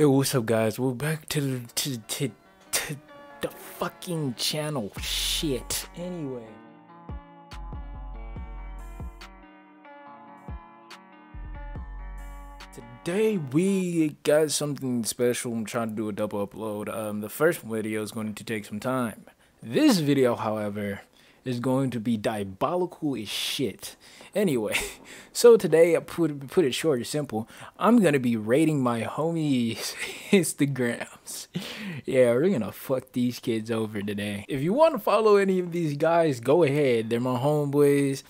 Yo, what's up, guys? We're back to the fucking channel. Shit. Anyway. Today we got something special. I'm trying to do a double upload. The first video is going to take some time. This video, however, is going to be diabolical as shit. Anyway, so today, I put it short and simple, I'm gonna be raiding my homies' Instagrams. Yeah, we're gonna fuck these kids over today. If you want to follow any of these guys, go ahead. They're my homeboys.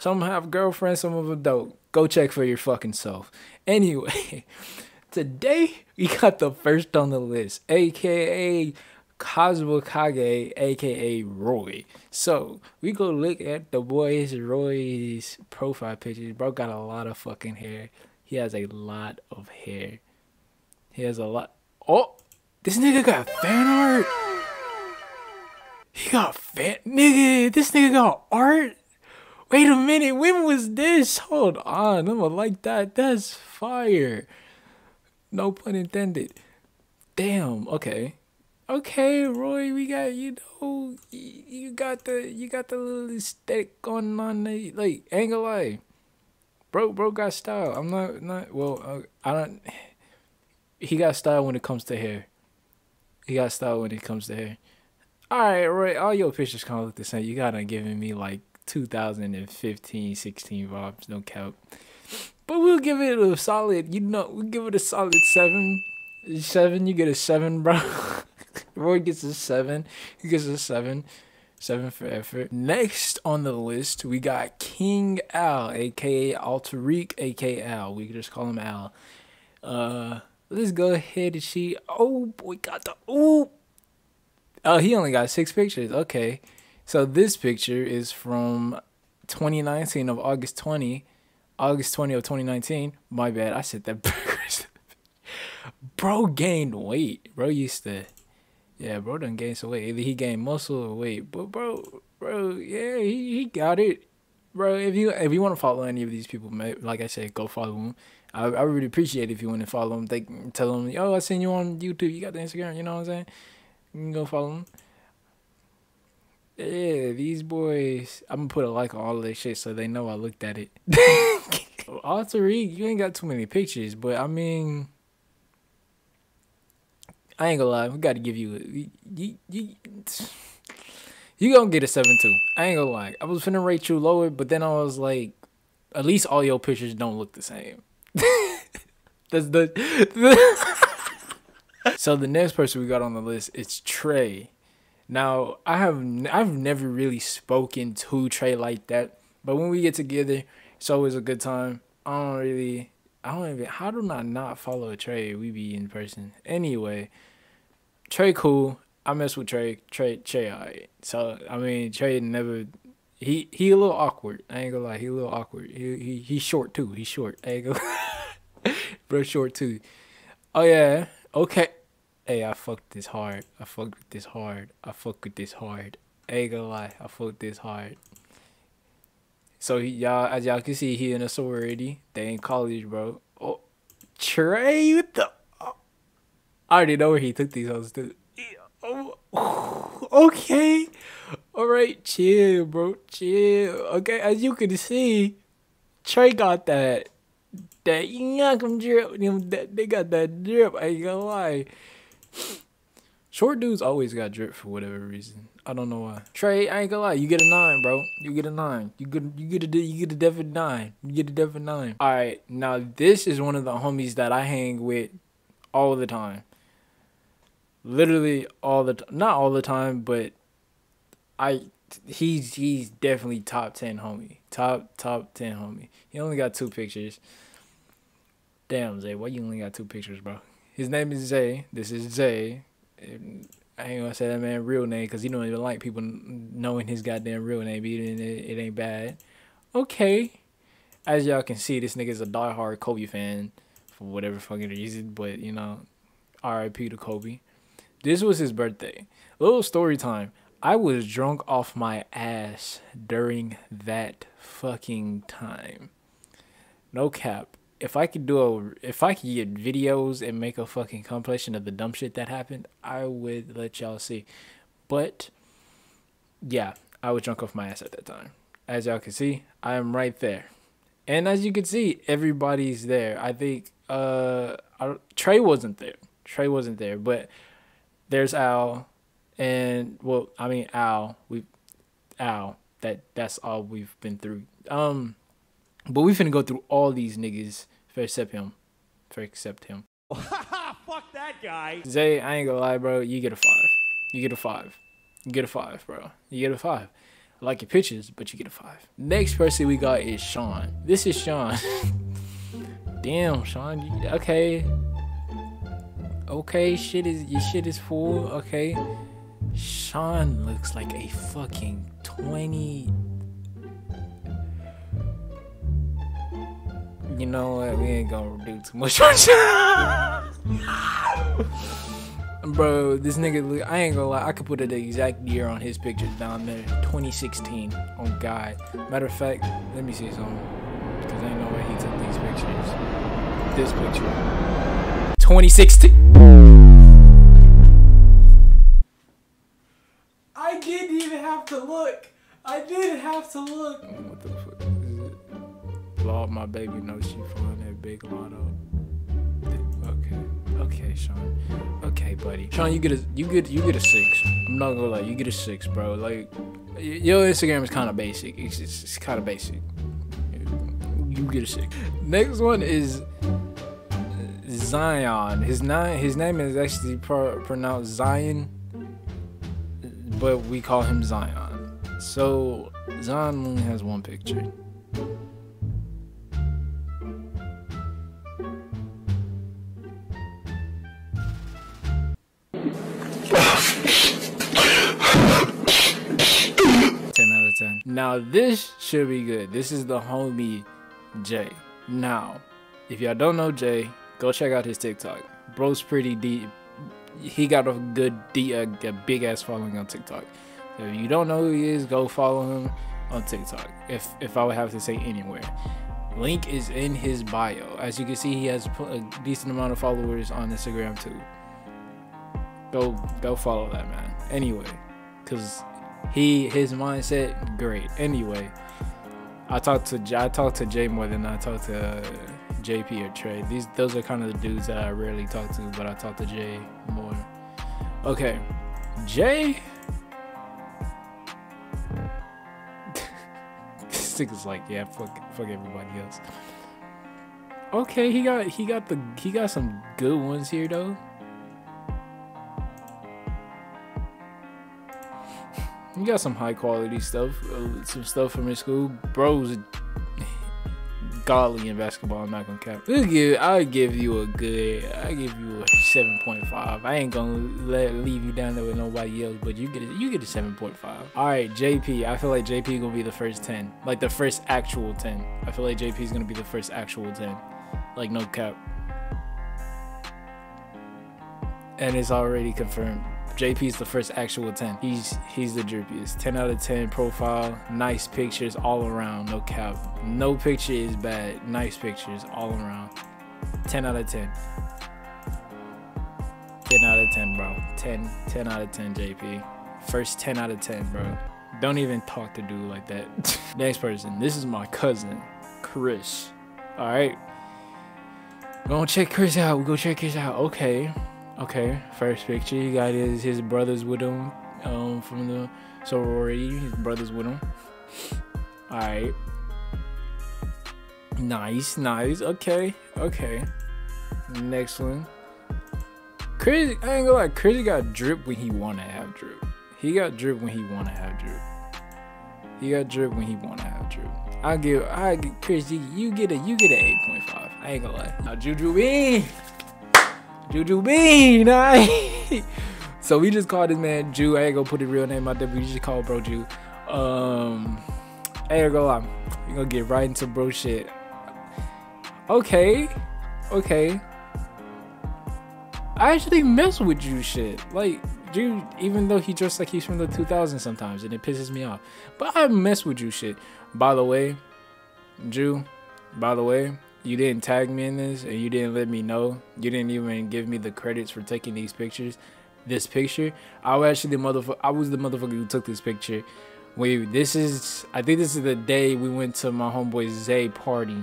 Some have girlfriends, some of them don't. Go check for your fucking self. Anyway, today we got the first on the list, aka Kosmokage, aka Roy. So we go look at the boys Roy's profile pictures. Bro got a lot of fucking hair. He has a lot of hair. He has a lot. Oh, this nigga got fan art. He got fan, nigga. This nigga got art. Wait a minute. When was this? Hold on. I'ma like that. That's fire. No pun intended. Damn. Okay. Okay, Roy, we got, you know, you got the little aesthetic going on there. Like, ain't gonna lie, bro got style. I'm not well. I don't. He got style when it comes to hair. He got style when it comes to hair. All right, Roy, all your pictures kind of look the same. You gotta giving me like 2015, 16 vibes, no cap. But we'll give it a solid. You know, we'll give it a solid 7. You get a 7, bro. Roy gets a 7. He gets a 7. 7 for effort. Next on the list, we got King Al, aka Alterique, aka Al. We can just call him Al. Let's go ahead and see. Oh boy, got the ooh. Oh, he only got 6 pictures. Okay, so this picture is from 2019 of August 20 of 2019. My bad, I said that backwards. Bro gained weight. Bro used to. Yeah, bro done gained some weight. Either he gained muscle or weight. But bro, yeah, he got it. Bro, if you want to follow any of these people, like I said, go follow them. I really appreciate it if you want to follow them. Tell them, yo, I seen you on YouTube. You got the Instagram, you know what I'm saying? You can go follow them. Yeah, these boys. I'm going to put a like on all of their shit so they know I looked at it. Alterique, you ain't got too many pictures, but I mean, I ain't gonna lie, we gotta give you you gonna get a 7 too. I ain't gonna lie. I was finna rate you lower, but then I was like, at least all your pictures don't look the same. That's So the next person we got on the list is Trey. Now I've never really spoken to Trey like that, but when we get together, it's always a good time. How do I not follow Trey? We be in person. Anyway, Trey cool. I mess with Trey. Trey alright. So I mean, Trey never. He a little awkward. I ain't gonna lie. He a little awkward. He's short too. He's short. I ain't gonna. Bro short too. Oh yeah. Okay. Hey, I fucked with this hard. I ain't gonna lie. I fucked this hard. So y'all, as y'all can see, he in a sorority. They in college, bro. Oh, Trey, what the? Oh, I already know where he took these hoes to. Oh, okay, all right, chill, bro, chill. Okay, as you can see, Trey got that young drip. They got that drip. I ain't gonna lie. Short dudes always got drip for whatever reason. I don't know why. Trey, I ain't gonna lie, you get a 9, bro. You get a 9. You get a definite 9. You get a definite 9. All right, now this is one of the homies that I hang with all the time. Literally all the time. Not all the time, but he's definitely top 10 homie. Top 10 homie. He only got 2 pictures. Damn, Zay, why you only got 2 pictures, bro? His name is Zay. This is Zay. I ain't gonna say that man's real name because he don't even like people knowing his goddamn real name, even it ain't bad. Okay, as y'all can see, this nigga's a diehard Kobe fan for whatever fucking reason, but you know, R.I.P. to Kobe. This was his birthday. Little story time. I was drunk off my ass during that fucking time. No cap. if I could get videos and make a fucking compilation of the dumb shit that happened, I would let y'all see. But yeah, I was drunk off my ass at that time. As y'all can see, I am right there. And as you can see, everybody's there. I think Trey wasn't there. Trey wasn't there, but there's Al, and well, I mean Al. That's all we've been through. But we finna go through all these niggas except him. Fuck that guy. Zay, I ain't gonna lie, bro. You get a 5. You get a 5. You get a 5, bro. You get a 5. I like your pictures, but you get a 5. Next person we got is Sean. This is Sean. Damn, Sean. Okay. Okay, your shit is full. Okay. Sean looks like a fucking 20. You know what? We ain't gonna do too much on Sean. Bro, this nigga look, I ain't gonna lie, I could put the exact year on his pictures down there. 2016. Oh god. Matter of fact, let me see something. Because I know where he took these pictures. This picture. 2016. I didn't even have to look. I didn't have to look. What the fuck is it? Lord, my baby knows she found that big lotto. Okay, Sean. Okay, buddy. Sean, you get a 6. I'm not gonna lie, you get a 6, bro. Like, your Instagram is kind of basic. It's kind of basic. You get a 6. Next one is Zion. His name is actually pronounced Zion, but we call him Zion. So Zion only has one picture. Now this should be good. This is the homie Jay. Now, if y'all don't know Jay, go check out his TikTok. Bro's pretty deep. He got a good, a big ass following on TikTok. So if you don't know who he is, go follow him on TikTok. If I would have to say anywhere, link is in his bio. As you can see, he has a decent amount of followers on Instagram too. Go follow that man. Anyway, cause. His mindset great. Anyway, I talk to Jay more than I talk to JP or Trey. Those are kind of the dudes that I rarely talk to, but I talk to Jay more. Okay, Jay. This nigga's like, yeah, fuck everybody else. Okay, he got some good ones here though. You got some high quality stuff, some stuff from his school. Bro's godly in basketball. I'm not gonna cap. I give you a 7.5. I ain't gonna leave you down there with nobody else, but you get a 7.5. All right, JP. I feel like JP gonna be the first 10, like the first actual 10. I feel like JP's gonna be the first actual 10, like no cap. And it's already confirmed. JP's the first actual 10. He's the drippiest. 10 out of 10 profile. Nice pictures all around. No cap. No picture is bad. Nice pictures all around. 10 out of 10. 10 out of 10, bro. 10 out of 10, JP. First 10 out of 10, bro. Don't even talk to dude like that. Next person. This is my cousin, Chris. All right. Go check Chris out. Go check Chris out. Okay. Okay, first picture you got is his brothers with him, from the sorority. His brothers with him. All right. Nice. Okay. Next one. Chris, I ain't gonna lie. Chris got drip when he wanna have drip. He got drip when he wanna have drip. I give Chris. You get a 8.5. I ain't gonna lie. Now Juju B. Juju Bean, alright. So we just called this man Ju. I ain't gonna put his real name out there, but we just call bro Ju. I ain't gonna lie. We're gonna get right into bro shit. Okay. I actually mess with Ju shit. Like, Ju, even though he dressed like he's from the 2000s sometimes, and it pisses me off. But I mess with Ju shit. By the way, you didn't tag me in this and you didn't let me know, you didn't even give me the credits for taking these pictures, this picture, I was actually the motherfucker, I was the motherfucker who took this picture. Wait, this is, I think this is the day we went to my homeboy Zay party.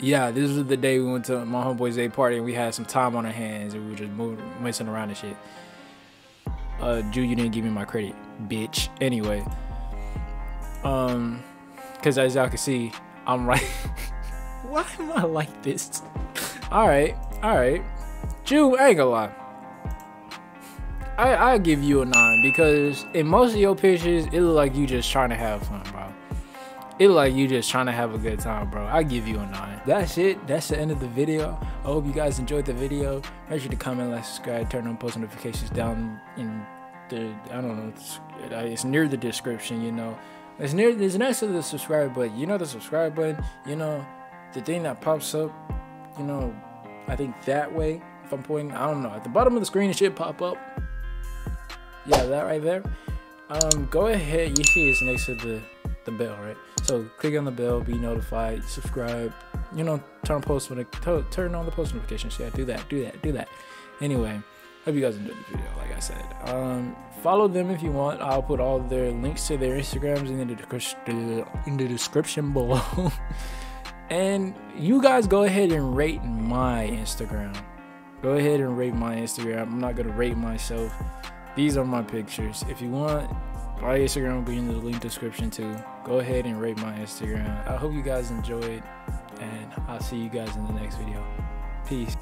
Yeah, this was the day we went to my homeboy Zay party and we had some time on our hands and we were just messing around and shit. Drew, you didn't give me my credit, bitch. Anyway, because as y'all can see, I'm right. Why am I like this? All right. Drew, I ain't gonna lie. I give you a 9 because in most of your pictures, it look like you just trying to have fun, bro. It look like you just trying to have a good time, bro. I give you a 9. That's it. That's the end of the video. I hope you guys enjoyed the video. Make sure to comment, like, subscribe, turn on post notifications down in the, I don't know, it's near the description, you know. It's next to the subscribe button. You know the subscribe button, you know, the thing that pops up, you know, I think that way, if I'm pointing, I don't know, at the bottom of the screen it should pop up. Yeah, that right there. Go ahead, you see it's next to the bell, right? So click on the bell, be notified, subscribe, you know, turn on the post notifications. Yeah, do that. Anyway, hope you guys enjoyed the video, like I said. Follow them if you want. I'll put all their links to their Instagrams in the description below. And you guys go ahead and rate my Instagram. Go ahead and rate my Instagram. I'm not gonna rate myself. These are my pictures. If you want, my Instagram will be in the link description too. Go ahead and rate my Instagram. I hope you guys enjoyed, and I'll see you guys in the next video. Peace.